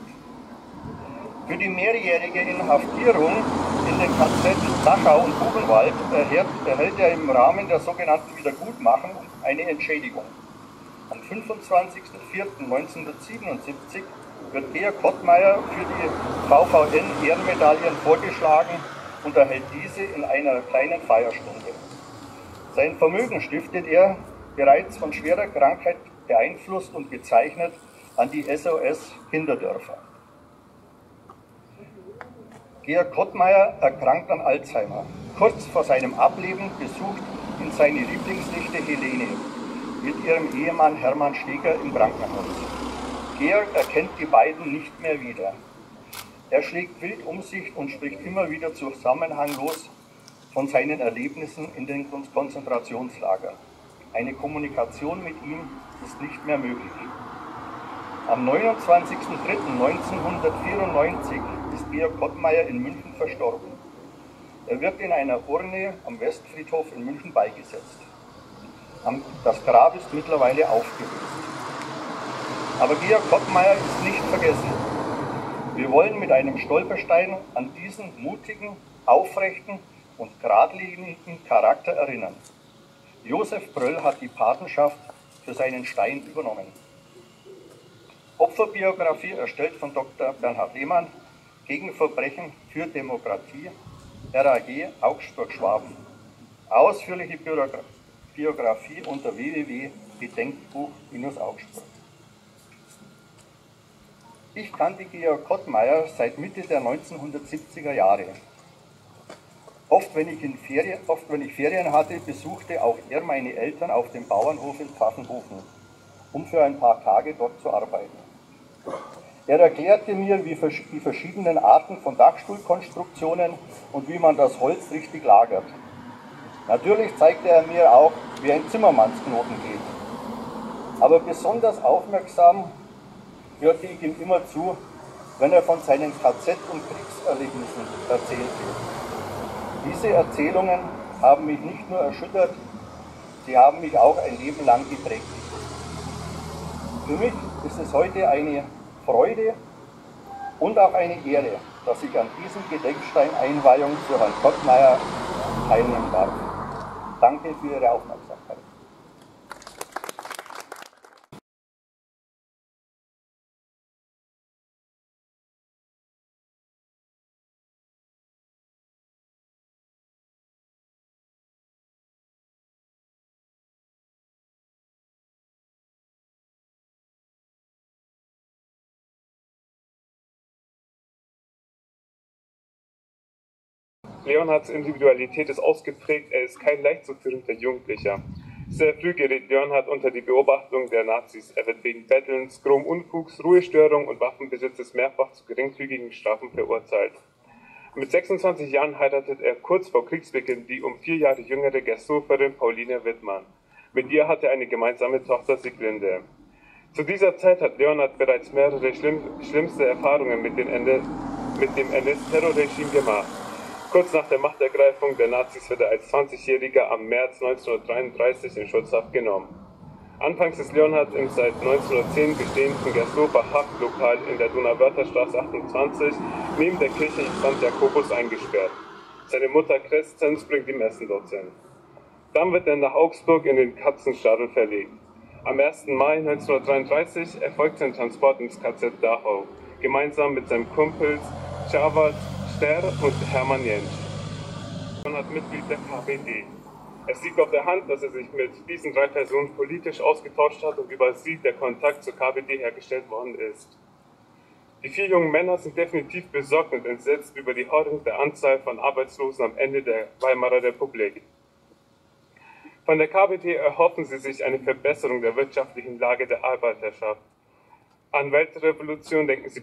Für die mehrjährige Inhaftierung in den KZ Dachau und Buchenwald erhält er im Rahmen der sogenannten Wiedergutmachung eine Entschädigung. Am 25.04.1977 wird Georg Kottmair für die VVN-Ehrenmedaillen vorgeschlagen und erhält diese in einer kleinen Feierstunde. Sein Vermögen stiftet er, bereits von schwerer Krankheit beeinflusst und gezeichnet, an die SOS-Kinderdörfer. Georg Kottmair erkrankt an Alzheimer. Kurz vor seinem Ableben besucht ihn seine Lieblingsnichte Helene mit ihrem Ehemann Hermann Steger im Krankenhaus. Georg erkennt die beiden nicht mehr wieder. Er schlägt wild um sich und spricht immer wieder zusammenhanglos von seinen Erlebnissen in den Konzentrationslagern. Eine Kommunikation mit ihm ist nicht mehr möglich. Am 29.03.1994 ist Georg Kottmair in München verstorben. Er wird in einer Urne am Westfriedhof in München beigesetzt. Das Grab ist mittlerweile aufgelöst. Aber Georg Kottmair ist nicht vergessen. Wir wollen mit einem Stolperstein an diesen mutigen, aufrechten und geradlinigen Charakter erinnern. Josef Pröll hat die Patenschaft für seinen Stein übernommen. Opferbiografie erstellt von Dr. Bernhard Lehmann, gegen Verbrechen für Demokratie, RAG Augsburg-Schwaben. Ausführliche Biografie unter www.gedenkbuch-augsburg. Ich kannte Georg Kottmair seit Mitte der 1970er Jahre. Oft, wenn ich Ferien hatte, besuchte auch er meine Eltern auf dem Bauernhof in Pfaffenhofen, um für ein paar Tage dort zu arbeiten. Er erklärte mir, wie die verschiedenen Arten von Dachstuhlkonstruktionen und wie man das Holz richtig lagert. Natürlich zeigte er mir auch, wie ein Zimmermannsknoten geht. Aber besonders aufmerksam hörte ich ihm immer zu, wenn er von seinen KZ- und Kriegserlebnissen erzählte. Diese Erzählungen haben mich nicht nur erschüttert, sie haben mich auch ein Leben lang geprägt. Für mich ist es heute eine Freude und auch eine Ehre, dass ich an diesem Gedenkstein-Einweihung für Herrn Kottmair teilnehmen darf. Danke für Ihre Aufmerksamkeit. Leonhards Individualität ist ausgeprägt, er ist kein leicht zugerichter Jugendlicher. Sehr früh gerät Leonhard unter die Beobachtung der Nazis. Er wird wegen Bettelns, groben Unfugs, Ruhestörung und Waffenbesitzes mehrfach zu geringfügigen Strafen verurteilt. Mit 26 Jahren heiratet er kurz vor Kriegsbeginn die um 4 Jahre jüngere Gersthoferin Pauline Wittmann. Mit ihr hat er eine gemeinsame Tochter Sieglinde. Zu dieser Zeit hat Leonhard bereits mehrere schlimmste Erfahrungen mit dem NS-Terrorregime gemacht. Kurz nach der Machtergreifung der Nazis wird er als 20-Jähriger am März 1933 in Schutzhaft genommen. Anfangs ist Leonhard im seit 1910 bestehenden Gersthofer Haftlokal in der Donauwörtherstraße 28 neben der Kirche St. Jakobus eingesperrt. Seine Mutter Kreszenz bringt ihm Essen dorthin. Dann wird er nach Augsburg in den Katzenstadel verlegt. Am 1. Mai 1933 erfolgt sein Transport ins KZ Dachau, gemeinsam mit seinem Kumpel Xaver Sterr und Hermann Jensch. Leonhard Mitglied der KPD. Es liegt auf der Hand, dass er sich mit diesen 3 Personen politisch ausgetauscht hat und über sie der Kontakt zur KPD hergestellt worden ist. Die 4 jungen Männer sind definitiv besorgt und entsetzt über die horrende Anzahl von Arbeitslosen am Ende der Weimarer Republik. Von der KPD erhoffen sie sich eine Verbesserung der wirtschaftlichen Lage der Arbeiterschaft. An Weltrevolution denken die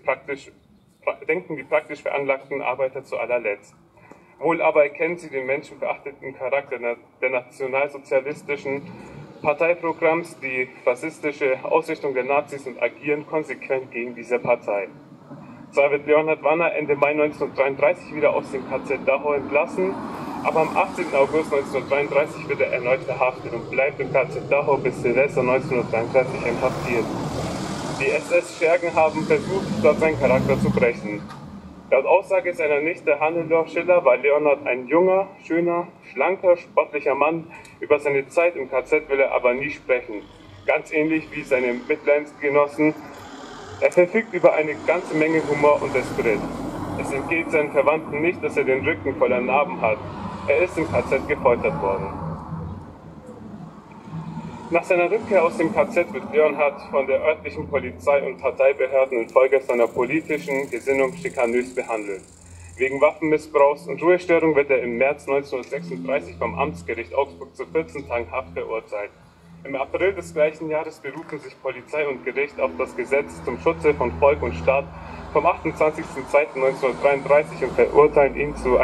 praktisch veranlagten Arbeiter zu allerletzt. Wohl aber erkennen sie den menschenverachtenden Charakter der nationalsozialistischen Parteiprogramms, die faschistische Ausrichtung der Nazis und agieren konsequent gegen diese Partei. Zwar wird Leonhard Wanner Ende Mai 1933 wieder aus dem KZ Dachau entlassen, aber am 18. August 1933 wird er erneut verhaftet und bleibt im KZ Dachau bis Silvester 1933 inhaftiert. Die SS-Schergen haben versucht, dort seinen Charakter zu brechen. Laut Aussage seiner Nichte Hannelore Schiller war Leonhard ein junger, schöner, schlanker, sportlicher Mann. Über seine Zeit im KZ will er aber nie sprechen. Ganz ähnlich wie seine Mitleidsgenossen. Er verfügt über eine ganze Menge Humor und Esprit. Es entgeht seinen Verwandten nicht, dass er den Rücken voller Narben hat. Er ist im KZ gefoltert worden. Nach seiner Rückkehr aus dem KZ wird Leonhard von der örtlichen Polizei und Parteibehörden infolge seiner politischen Gesinnung schikanös behandelt. Wegen Waffenmissbrauchs und Ruhestörung wird er im März 1936 vom Amtsgericht Augsburg zu 14 Tagen Haft verurteilt. Im April des gleichen Jahres berufen sich Polizei und Gericht auf das Gesetz zum Schutze von Volk und Staat vom 28.02.1933 und verurteilen ihn zu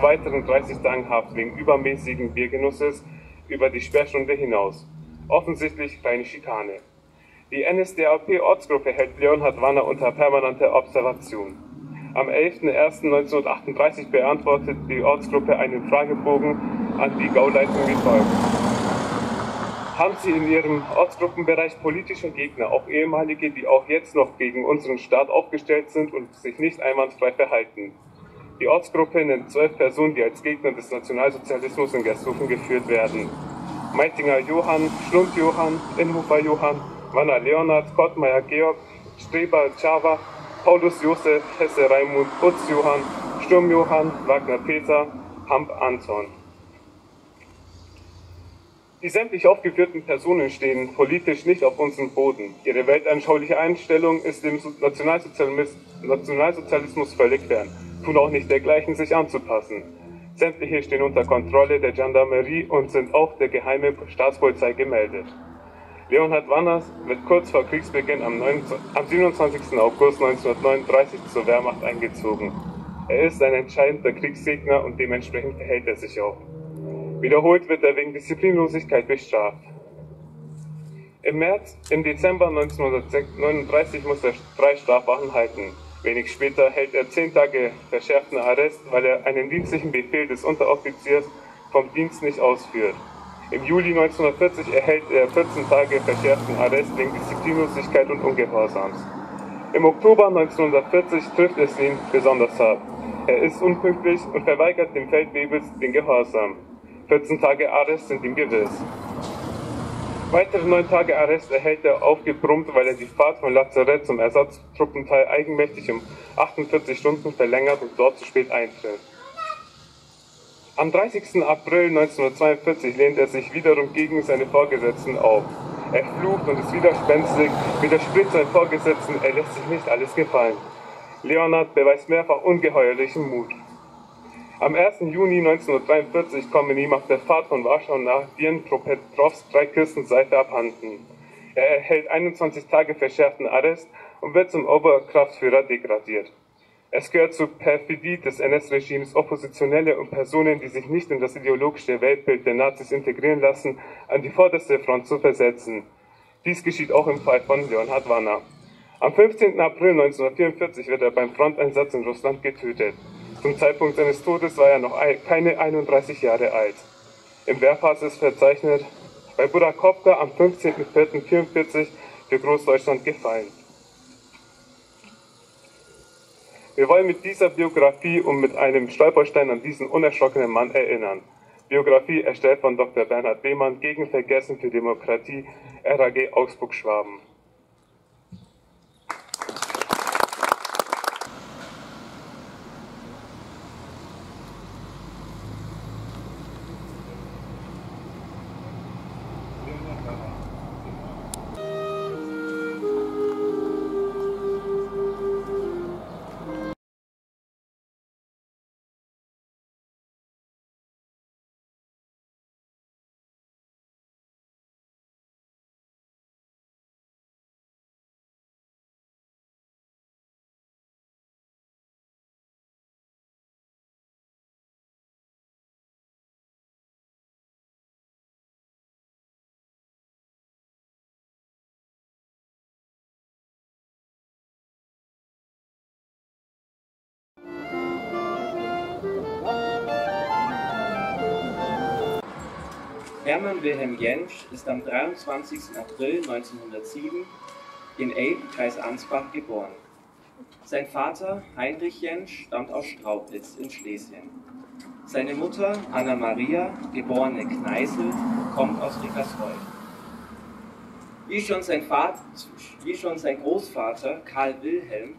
weiteren 30 Tagen Haft wegen übermäßigen Biergenusses über die Sperrstunde hinaus. Offensichtlich keine Schikane. Die NSDAP-Ortsgruppe hält Leonhard Wanner unter permanenter Observation. Am 11.01.1938 beantwortet die Ortsgruppe einen Fragebogen an die Gauleitung wie folgt: Haben Sie in Ihrem Ortsgruppenbereich politische Gegner, auch ehemalige, die auch jetzt noch gegen unseren Staat aufgestellt sind und sich nicht einwandfrei verhalten? Die Ortsgruppe nennt 12 Personen, die als Gegner des Nationalsozialismus in Gersthofen geführt werden: Meitinger Johann, Schlund Johann, Inhofer Johann, Wanner Leonhard, Kottmair Georg, Streber Xaver, Paulus Josef, Hesse Raimund, Putz Johann, Sturm Johann, Wagner Peter, Hamp Anton. Die sämtlich aufgeführten Personen stehen politisch nicht auf unserem Boden. Ihre weltanschauliche Einstellung ist dem Nationalsozialismus völlig fern, tun auch nicht dergleichen, sich anzupassen. Sämtliche stehen unter Kontrolle der Gendarmerie und sind auch der geheimen Staatspolizei gemeldet. Leonhard Wanner wird kurz vor Kriegsbeginn am 27. August 1939 zur Wehrmacht eingezogen. Er ist ein entscheidender Kriegsgegner und dementsprechend verhält er sich auch. Wiederholt wird er wegen Disziplinlosigkeit bestraft. Im Dezember 1939 muss er 3 Strafwachen halten. Wenig später hält er 10 Tage verschärften Arrest, weil er einen dienstlichen Befehl des Unteroffiziers vom Dienst nicht ausführt. Im Juli 1940 erhält er 14 Tage verschärften Arrest wegen Disziplinlosigkeit und Ungehorsams. Im Oktober 1940 trifft es ihn besonders hart. Er ist unpünktlich und verweigert dem Feldwebels den Gehorsam. 14 Tage Arrest sind ihm gewiss. Weitere 9 Tage Arrest erhält er aufgebrummt, weil er die Fahrt von Lazarett zum Ersatztruppenteil eigenmächtig um 48 Stunden verlängert und dort zu spät eintritt. Am 30. April 1942 lehnt er sich wiederum gegen seine Vorgesetzten auf. Er flucht und ist widerspenstig, widerspricht seinen Vorgesetzten, er lässt sich nicht alles gefallen. Leonhard beweist mehrfach ungeheuerlichen Mut. Am 1. Juni 1943 kommen ihm auf der Fahrt von Warschau nach Dniepropetrovsk 3 Kisten Seife abhanden. Er erhält 21 Tage verschärften Arrest und wird zum Oberkraftführer degradiert. Es gehört zur Perfidie des NS-Regimes, Oppositionelle und Personen, die sich nicht in das ideologische Weltbild der Nazis integrieren lassen, an die vorderste Front zu versetzen. Dies geschieht auch im Fall von Leonhard Wanner. Am 15. April 1944 wird er beim Fronteinsatz in Russland getötet. Zum Zeitpunkt seines Todes war er noch keine 31 Jahre alt. Im Wehrpass ist verzeichnet, bei Burakowka am 15.04.1944 für Großdeutschland gefallen. Wir wollen mit dieser Biografie und mit einem Stolperstein an diesen unerschrockenen Mann erinnern. Biografie erstellt von Dr. Bernhard Lehmann, gegen Vergessen für Demokratie, RAG Augsburg-Schwaben. Hermann Wilhelm Jensch ist am 23. April 1907 in Eyb, Kreis Ansbach, geboren. Sein Vater, Heinrich Jensch, stammt aus Straubitz in Schlesien. Seine Mutter, Anna Maria, geborene Kneisel, kommt aus Rickersreuth. Wie schon sein Großvater, Karl Wilhelm,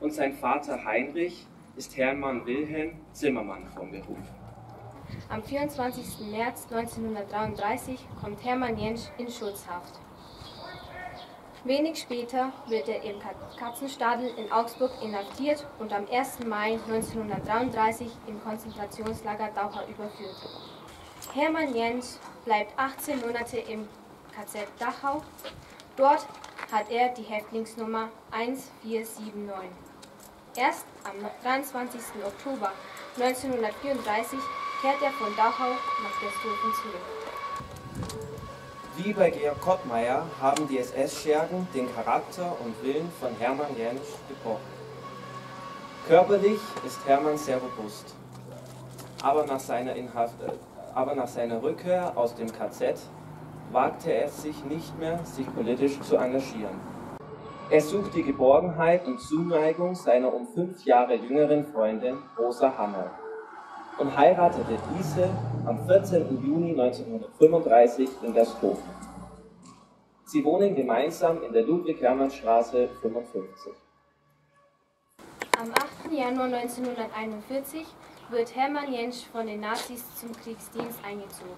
und sein Vater Heinrich, ist Hermann Wilhelm Zimmermann von Beruf. Am 24. März 1933 kommt Hermann Jensch in Schutzhaft. Wenig später wird er im Katzenstadel in Augsburg inhaftiert und am 1. Mai 1933 im Konzentrationslager Dachau überführt. Hermann Jensch bleibt 18 Monate im KZ Dachau. Dort hat er die Häftlingsnummer 1479. Erst am 23. Oktober 1934 kehrt er von Dachau nach Gersthofen zurück. Wie bei Georg Kottmair haben die SS-Schergen den Charakter und Willen von Hermann Jensch gebrochen. Körperlich ist Hermann sehr robust, aber nach seiner Rückkehr aus dem KZ wagte er es sich nicht mehr, sich politisch zu engagieren. Er sucht die Geborgenheit und Zuneigung seiner um 5 Jahre jüngeren Freundin Rosa Hanna und heiratete diese am 14. Juni 1935 in Gersthofen. Sie wohnen gemeinsam in der Ludwig-Hermann-Straße 55. Am 8. Januar 1941 wird Hermann Jensch von den Nazis zum Kriegsdienst eingezogen.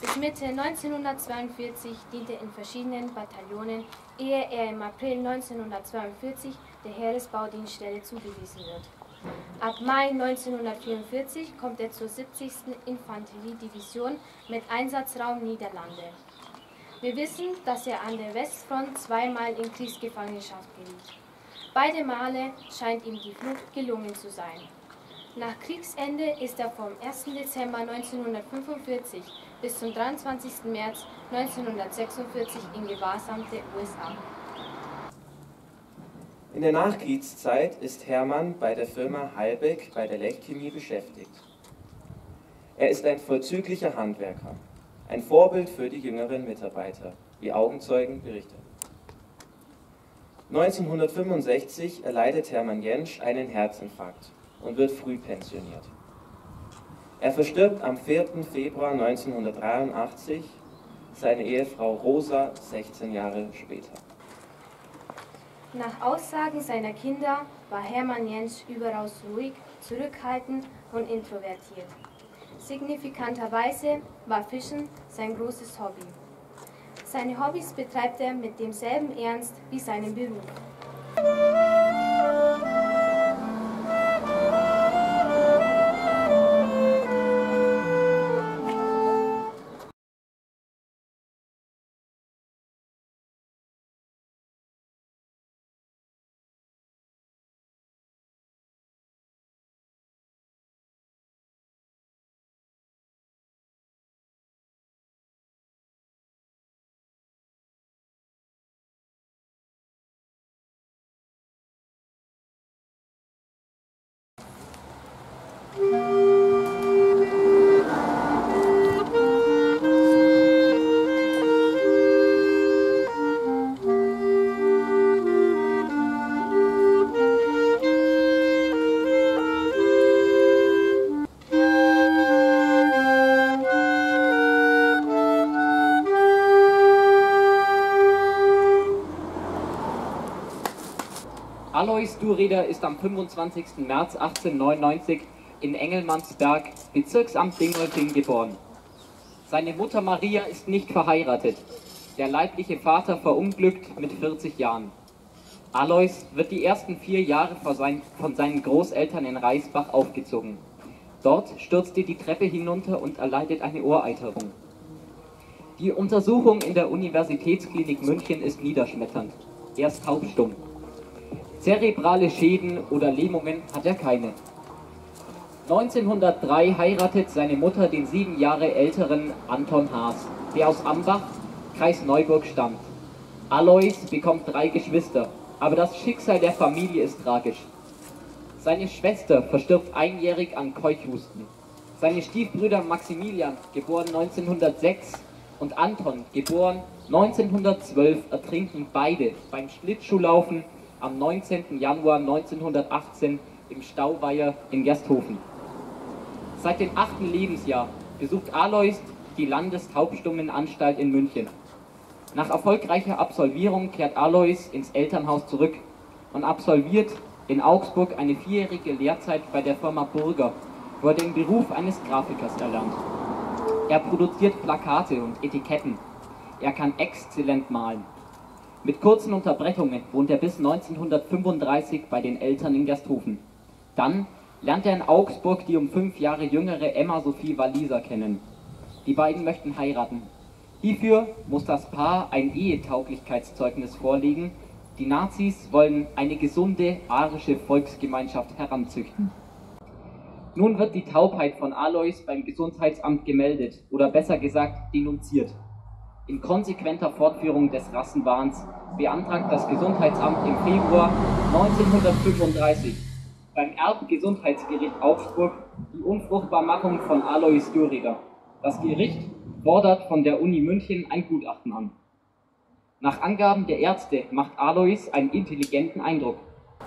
Bis Mitte 1942 diente er in verschiedenen Bataillonen, ehe er im April 1942 der Heeresbaudienststelle zugewiesen wird. Ab Mai 1944 kommt er zur 70. Infanteriedivision mit Einsatzraum Niederlande. Wir wissen, dass er an der Westfront 2-mal in Kriegsgefangenschaft geriet. Beide Male scheint ihm die Flucht gelungen zu sein. Nach Kriegsende ist er vom 1. Dezember 1945 bis zum 23. März 1946 in Gewahrsam der USA. In der Nachkriegszeit ist Hermann bei der Firma Heilbeck bei der Lechchemie beschäftigt. Er ist ein vorzüglicher Handwerker, ein Vorbild für die jüngeren Mitarbeiter, wie Augenzeugen berichten. 1965 erleidet Hermann Jensch einen Herzinfarkt und wird früh pensioniert. Er verstirbt am 4. Februar 1983, seine Ehefrau Rosa 16 Jahre später. Nach Aussagen seiner Kinder war Hermann Jensch überaus ruhig, zurückhaltend und introvertiert. Signifikanterweise war Fischen sein großes Hobby. Seine Hobbys betreibt er mit demselben Ernst wie seinen Beruf. Alois Dureder ist am 25. März 1899 in Engelmannsberg, Bezirksamt Dingolfing, geboren. Seine Mutter Maria ist nicht verheiratet. Der leibliche Vater verunglückt mit 40 Jahren. Alois wird die ersten 4 Jahre von seinen Großeltern in Reisbach aufgezogen. Dort stürzt er die Treppe hinunter und erleidet eine Ohreiterung. Die Untersuchung in der Universitätsklinik München ist niederschmetternd. Er ist taubstumm. Zerebrale Schäden oder Lähmungen hat er keine. 1903 heiratet seine Mutter den 7 Jahre älteren Anton Haas, der aus Ambach, Kreis Neuburg, stammt. Alois bekommt 3 Geschwister, aber das Schicksal der Familie ist tragisch. Seine Schwester verstirbt einjährig an Keuchhusten. Seine Stiefbrüder Maximilian, geboren 1906, und Anton, geboren 1912, ertrinken beide beim Schlittschuhlaufen am 19. Januar 1918 im Stauweiher in Gersthofen. Seit dem 8. Lebensjahr besucht Alois die Landestaubstummenanstalt in München. Nach erfolgreicher Absolvierung kehrt Alois ins Elternhaus zurück und absolviert in Augsburg eine 4-jährige Lehrzeit bei der Firma Burger, wo er den Beruf eines Grafikers erlernt. Er produziert Plakate und Etiketten. Er kann exzellent malen. Mit kurzen Unterbrechungen wohnt er bis 1935 bei den Eltern in Gersthofen. Dann lernt er in Augsburg die um 5 Jahre jüngere Emma Sophie Walliser kennen. Die beiden möchten heiraten. Hierfür muss das Paar ein Ehetauglichkeitszeugnis vorlegen. Die Nazis wollen eine gesunde arische Volksgemeinschaft heranzüchten. Nun wird die Taubheit von Alois beim Gesundheitsamt gemeldet oder besser gesagt denunziert. In konsequenter Fortführung des Rassenwahns beantragt das Gesundheitsamt im Februar 1935 beim Erbgesundheitsgericht Augsburg die Unfruchtbarmachung von Alois Dureder. Das Gericht fordert von der Uni München ein Gutachten an. Nach Angaben der Ärzte macht Alois einen intelligenten Eindruck.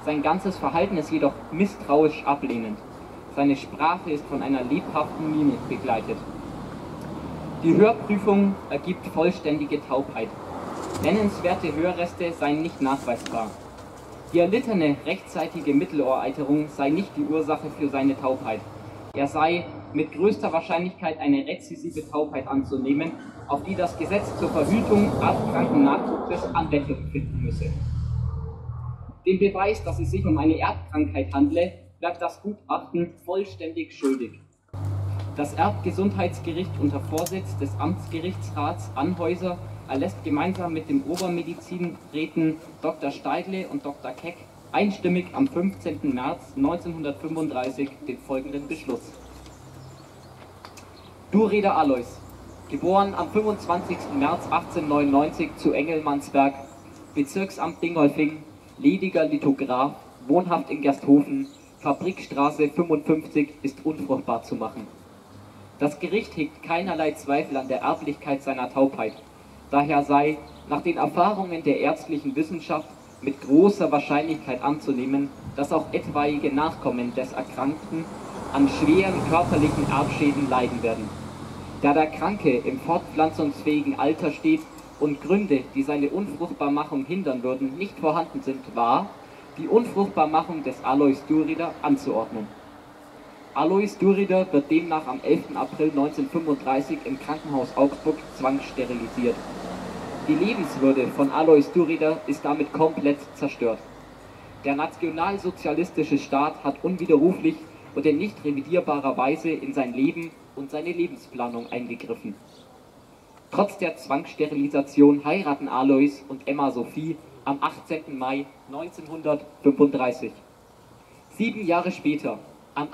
Sein ganzes Verhalten ist jedoch misstrauisch ablehnend. Seine Sprache ist von einer lebhaften Mimik begleitet. Die Hörprüfung ergibt vollständige Taubheit. Nennenswerte Hörreste seien nicht nachweisbar. Die erlittene rechtzeitige Mittelohreiterung sei nicht die Ursache für seine Taubheit. Er sei mit größter Wahrscheinlichkeit eine rezessive Taubheit anzunehmen, auf die das Gesetz zur Verhütung erbkranken Nachwuchses Anwendung finden müsse. Dem Beweis, dass es sich um eine Erbkrankheit handle, bleibt das Gutachten vollständig schuldig. Das Erbgesundheitsgericht unter Vorsitz des Amtsgerichtsrats Anhäuser erlässt gemeinsam mit dem Obermedizinräten Dr. Steidle und Dr. Keck einstimmig am 15. März 1935 den folgenden Beschluss. Dureder Alois, geboren am 25. März 1899 zu Engelmannsberg, Bezirksamt Dingolfing, lediger Lithograf, wohnhaft in Gersthofen, Fabrikstraße 55, ist unfruchtbar zu machen. Das Gericht hegt keinerlei Zweifel an der Erblichkeit seiner Taubheit. Daher sei, nach den Erfahrungen der ärztlichen Wissenschaft, mit großer Wahrscheinlichkeit anzunehmen, dass auch etwaige Nachkommen des Erkrankten an schweren körperlichen Erbschäden leiden werden. Da der Kranke im fortpflanzungsfähigen Alter steht und Gründe, die seine Unfruchtbarmachung hindern würden, nicht vorhanden sind, war, die Unfruchtbarmachung des Alois Dureder anzuordnen. Alois Dureder wird demnach am 11. April 1935 im Krankenhaus Augsburg zwangssterilisiert. Die Lebenswürde von Alois Dureder ist damit komplett zerstört. Der nationalsozialistische Staat hat unwiderruflich und in nicht revidierbarer Weise in sein Leben und seine Lebensplanung eingegriffen. Trotz der Zwangssterilisation heiraten Alois und Emma Sophie am 18. Mai 1935. 7 Jahre später, am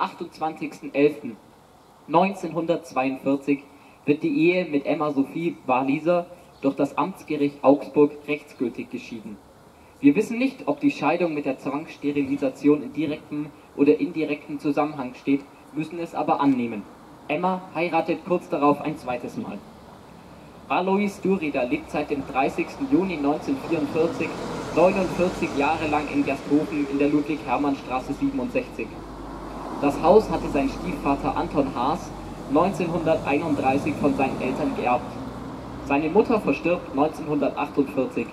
28.11.1942, wird die Ehe mit Emma Sophie Walliser durch das Amtsgericht Augsburg rechtsgültig geschieden. Wir wissen nicht, ob die Scheidung mit der Zwangssterilisation in direktem oder indirektem Zusammenhang steht, müssen es aber annehmen. Emma heiratet kurz darauf ein zweites Mal. Alois Dureder lebt seit dem 30. Juni 1944 49 Jahre lang in Gersthofen in der Ludwig-Hermann-Straße 67. Das Haus hatte sein Stiefvater Anton Haas 1931 von seinen Eltern geerbt. Seine Mutter verstirbt 1948,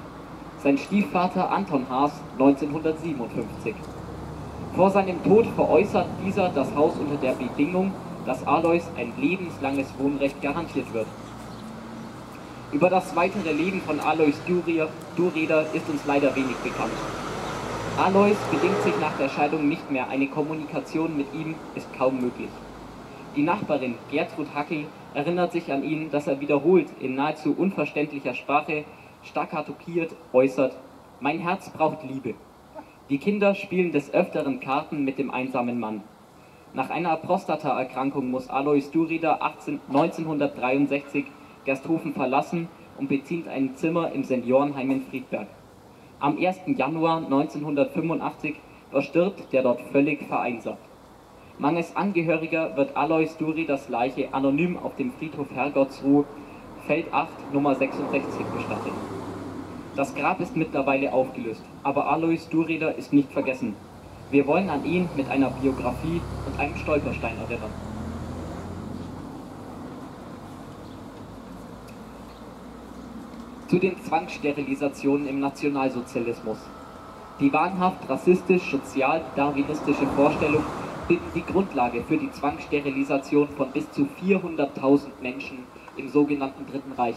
sein Stiefvater Anton Haas 1957. Vor seinem Tod veräußert dieser das Haus unter der Bedingung, dass Alois ein lebenslanges Wohnrecht garantiert wird. Über das weitere Leben von Alois Dureder ist uns leider wenig bekannt. Alois bedingt sich nach der Scheidung nicht mehr, eine Kommunikation mit ihm ist kaum möglich. Die Nachbarin Gertrud Hackel erinnert sich an ihn, dass er wiederholt in nahezu unverständlicher Sprache staccatopiert äußert: Mein Herz braucht Liebe. Die Kinder spielen des Öfteren Karten mit dem einsamen Mann. Nach einer Prostataerkrankung muss Alois Dureder 1963 Gersthofen verlassen und bezieht ein Zimmer im Seniorenheim in Friedberg. Am 1. Januar 1985 verstirbt der dort völlig vereinsamt. Mangels Angehöriger wird Alois Dureders Leiche anonym auf dem Friedhof Herrgottsruh, Feld 8, Nummer 66 bestattet. Das Grab ist mittlerweile aufgelöst, aber Alois Dureder ist nicht vergessen. Wir wollen an ihn mit einer Biografie und einem Stolperstein erinnern. Zu den Zwangssterilisationen im Nationalsozialismus. Die wahnhaft rassistisch-sozial-darwinistische Vorstellung bilden die Grundlage für die Zwangssterilisation von bis zu 400.000 Menschen im sogenannten Dritten Reich.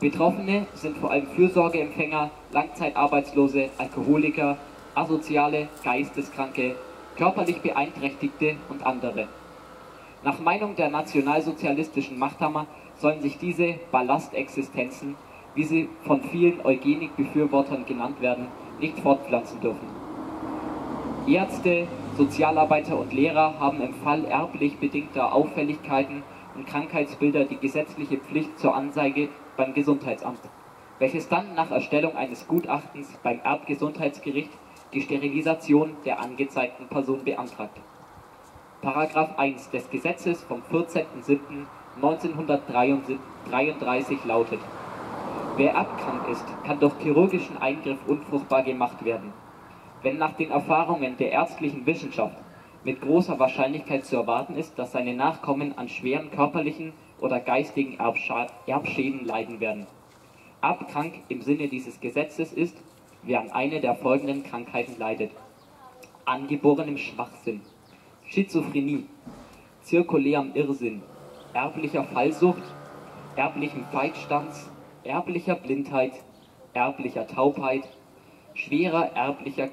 Betroffene sind vor allem Fürsorgeempfänger, Langzeitarbeitslose, Alkoholiker, Asoziale, Geisteskranke, körperlich Beeinträchtigte und andere. Nach Meinung der nationalsozialistischen Machthaber sollen sich diese Ballastexistenzen, wie sie von vielen Eugenikbefürwortern genannt werden, nicht fortpflanzen dürfen. Ärzte, Sozialarbeiter und Lehrer haben im Fall erblich bedingter Auffälligkeiten und Krankheitsbilder die gesetzliche Pflicht zur Anzeige beim Gesundheitsamt, welches dann nach Erstellung eines Gutachtens beim Erbgesundheitsgericht die Sterilisation der angezeigten Person beantragt. Paragraph 1 des Gesetzes vom 14.07.1933 lautet: Wer erbkrank ist, kann durch chirurgischen Eingriff unfruchtbar gemacht werden, wenn nach den Erfahrungen der ärztlichen Wissenschaft mit großer Wahrscheinlichkeit zu erwarten ist, dass seine Nachkommen an schweren körperlichen oder geistigen Erbschäden leiden werden. Erbkrank im Sinne dieses Gesetzes ist, wer an einer der folgenden Krankheiten leidet: angeborenem Schwachsinn, Schizophrenie, zirkulärem Irrsinn, erblicher Fallsucht, erblichen Feigstanz, erblicher Blindheit, erblicher Taubheit, schwerer erblicher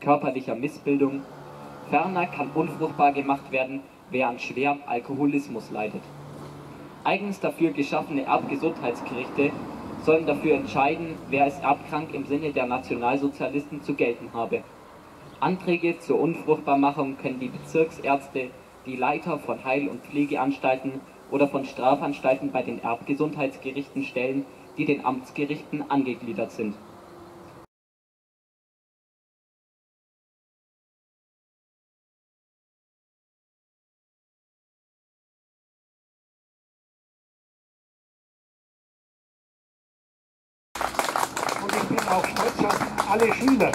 körperlicher Missbildung. Ferner kann unfruchtbar gemacht werden, wer an schwerem Alkoholismus leidet. Eigens dafür geschaffene Erbgesundheitsgerichte sollen dafür entscheiden, wer als erbkrank im Sinne der Nationalsozialisten zu gelten habe. Anträge zur Unfruchtbarmachung können die Bezirksärzte, die Leiter von Heil- und Pflegeanstalten oder von Strafanstalten bei den Erbgesundheitsgerichten stellen, die den Amtsgerichten angegliedert sind. auch stolz sein, alle Schüler,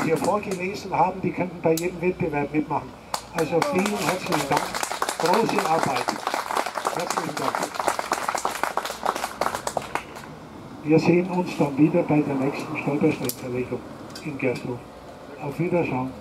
die hier vorgelesen haben, die könnten bei jedem Wettbewerb mitmachen. Also vielen herzlichen Dank, große Arbeit. Herzlichen Dank. Wir sehen uns dann wieder bei der nächsten Stolpersteinverlegung in Gersthof. Auf Wiedersehen.